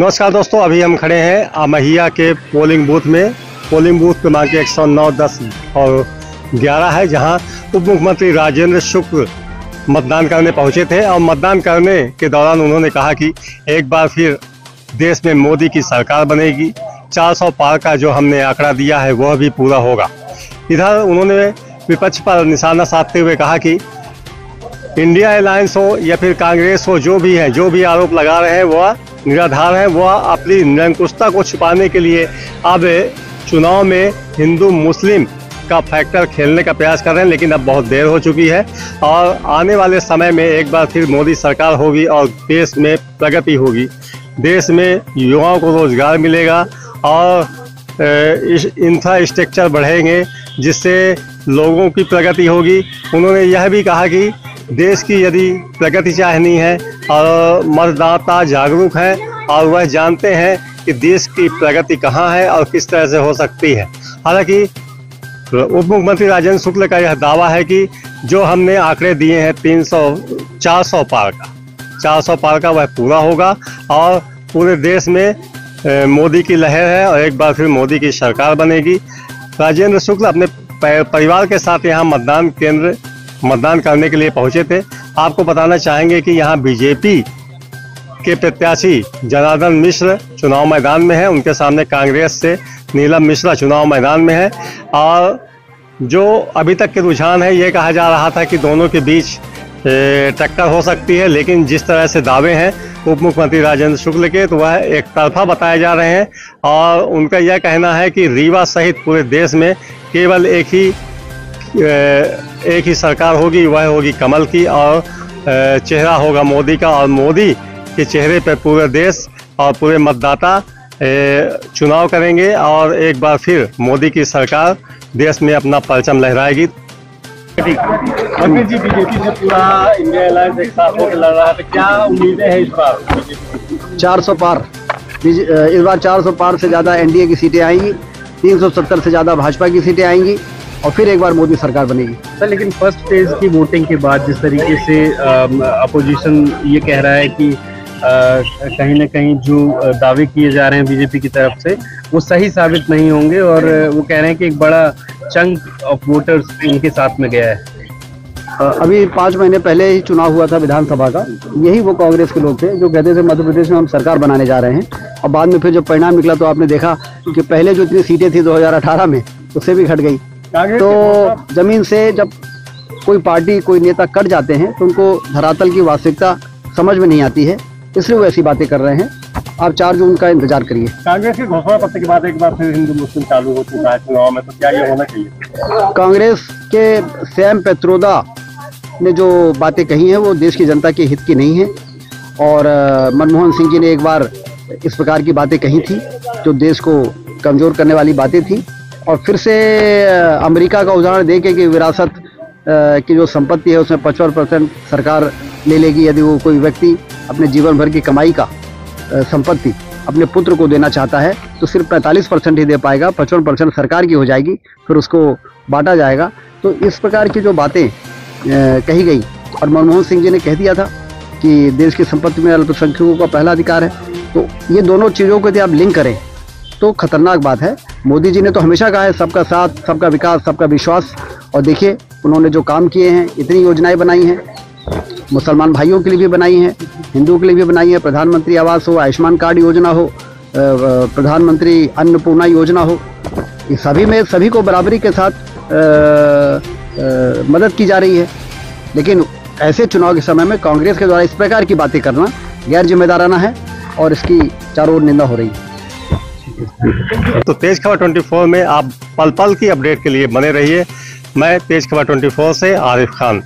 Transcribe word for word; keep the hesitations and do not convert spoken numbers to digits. नमस्कार दोस्तों, अभी हम खड़े हैं आमहिया के पोलिंग बूथ में। पोलिंग बूथ क्रमांक एक सौ नौ दस और ग्यारह है, जहां उप मुख्यमंत्री राजेंद्र शुक्ल मतदान करने पहुंचे थे और मतदान करने के दौरान उन्होंने कहा कि एक बार फिर देश में मोदी की सरकार बनेगी, चार सौ पार का जो हमने आंकड़ा दिया है वह भी पूरा होगा। इधर उन्होंने विपक्ष पर निशाना साधते हुए कहा कि इंडिया एलायंस हो या फिर कांग्रेस हो, जो भी है, जो भी आरोप लगा रहे हैं वह निराधार है। वह अपनी निरंकुशता को छुपाने के लिए अब चुनाव में हिंदू मुस्लिम का फैक्टर खेलने का प्रयास कर रहे हैं, लेकिन अब बहुत देर हो चुकी है और आने वाले समय में एक बार फिर मोदी सरकार होगी और देश में प्रगति होगी, देश में युवाओं को रोजगार मिलेगा और इंफ्रास्ट्रक्चर बढ़ेंगे, जिससे लोगों की प्रगति होगी। उन्होंने यह भी कहा कि देश की यदि प्रगति चाहनी है और मतदाता जागरूक हैं और वह जानते हैं कि देश की प्रगति कहाँ है और किस तरह से हो सकती है। हालांकि उप मुख्यमंत्री राजेंद्र शुक्ल का यह दावा है कि जो हमने आंकड़े दिए हैं तीन सौ चार सौ पार का चार सौ पार का वह पूरा होगा और पूरे देश में मोदी की लहर है और एक बार फिर मोदी की सरकार बनेगी। राजेंद्र शुक्ल अपने परिवार के साथ यहाँ मतदान केंद्र मतदान करने के लिए पहुँचे थे। आपको बताना चाहेंगे कि यहाँ बीजेपी के प्रत्याशी जनार्दन मिश्र चुनाव मैदान में हैं, उनके सामने कांग्रेस से नीला मिश्रा चुनाव मैदान में है और जो अभी तक के रुझान है, ये कहा जा रहा था कि दोनों के बीच टक्कर हो सकती है, लेकिन जिस तरह से दावे हैं उप मुख्यमंत्री राजेंद्र शुक्ल के, तो वह एक तरफा बताए जा रहे हैं और उनका यह कहना है कि रीवा सहित पूरे देश में केवल एक ही एक ही सरकार होगी, वह होगी कमल की और चेहरा होगा मोदी का और मोदी के चेहरे पर पूरे देश और पूरे मतदाता चुनाव करेंगे और एक बार फिर मोदी की सरकार देश में अपना परचम लहराएगी। जी, बीजेपी से पूरा इंडिया एलायंस एक साथ होकर लड़ रहा है, क्या उम्मीदें हैं इस बार? चार सौ पार, इस बार चार सौ पार से ज़्यादा एनडीए की सीटें आएंगी, तीन सौ सत्तर से ज़्यादा भाजपा की सीटें आएंगी और फिर एक बार मोदी सरकार बनेगी सर। लेकिन फर्स्ट फेज की वोटिंग के बाद जिस तरीके से अपोजिशन ये कह रहा है कि आ, कहीं ना कहीं जो दावे किए जा रहे हैं बीजेपी की तरफ से वो सही साबित नहीं होंगे और वो कह रहे हैं कि एक बड़ा चंक ऑफ वोटर्स इनके साथ में गया है। अभी पाँच महीने पहले ही चुनाव हुआ था विधानसभा का, यही वो कांग्रेस के लोग थे जो कहते थे मध्य प्रदेश में हम सरकार बनाने जा रहे हैं और बाद में फिर जब परिणाम निकला तो आपने देखा कि पहले जो इतनी सीटें थी दो हजार अठारह में उससे भी घट गई। तो जमीन से जब कोई पार्टी कोई नेता कट जाते हैं तो उनको धरातल की वास्तविकता समझ में नहीं आती है, इसलिए वो ऐसी बातें कर रहे हैं। आप चार जून का इंतजार करिए। कांग्रेस के घोषणा पत्र के बाद एक बार फिर हिंदू मुस्लिम चालू हो चुका है चुनाव में, तो क्या ये होना चाहिए? कांग्रेस के श्याम पेत्रोदा ने जो बातें कही हैं वो देश की जनता के हित की नहीं है और मनमोहन सिंह जी ने एक बार इस प्रकार की बातें कही थी जो देश को कमज़ोर करने वाली बातें थी। और फिर से अमेरिका का उदाहरण देखें कि विरासत की जो संपत्ति है उसमें पचपन परसेंट सरकार ले लेगी यदि वो कोई व्यक्ति अपने जीवन भर की कमाई का संपत्ति अपने पुत्र को देना चाहता है तो सिर्फ पैंतालीस परसेंट ही दे पाएगा, पचपन परसेंट सरकार की हो जाएगी, फिर उसको बांटा जाएगा। तो इस प्रकार की जो बातें कही गई और मनमोहन सिंह जी ने कह दिया था कि देश की संपत्ति में अल्पसंख्यकों का पहला अधिकार है, तो ये दोनों चीज़ों को यदि आप लिंक करें तो खतरनाक बात है। मोदी जी ने तो हमेशा कहा है सबका साथ, सबका विकास, सबका विश्वास, और देखिए उन्होंने जो काम किए हैं, इतनी योजनाएँ बनाई हैं, मुसलमान भाइयों के लिए भी बनाई है, हिंदू के लिए भी बनाई है, प्रधानमंत्री आवास हो, आयुष्मान कार्ड योजना हो, प्रधानमंत्री अन्नपूर्णा योजना हो, ये सभी में सभी को बराबरी के साथ आ, आ, मदद की जा रही है। लेकिन ऐसे चुनाव के समय में कांग्रेस के द्वारा इस प्रकार की बातें करना गैर जिम्मेदाराना है और इसकी चारों ओर निंदा हो रही है। तो तेज खबर ट्वेंटी फोर में आप पल पल की अपडेट के लिए बने रहिए। मैं तेज खबर ट्वेंटी फोर से आरिफ खान।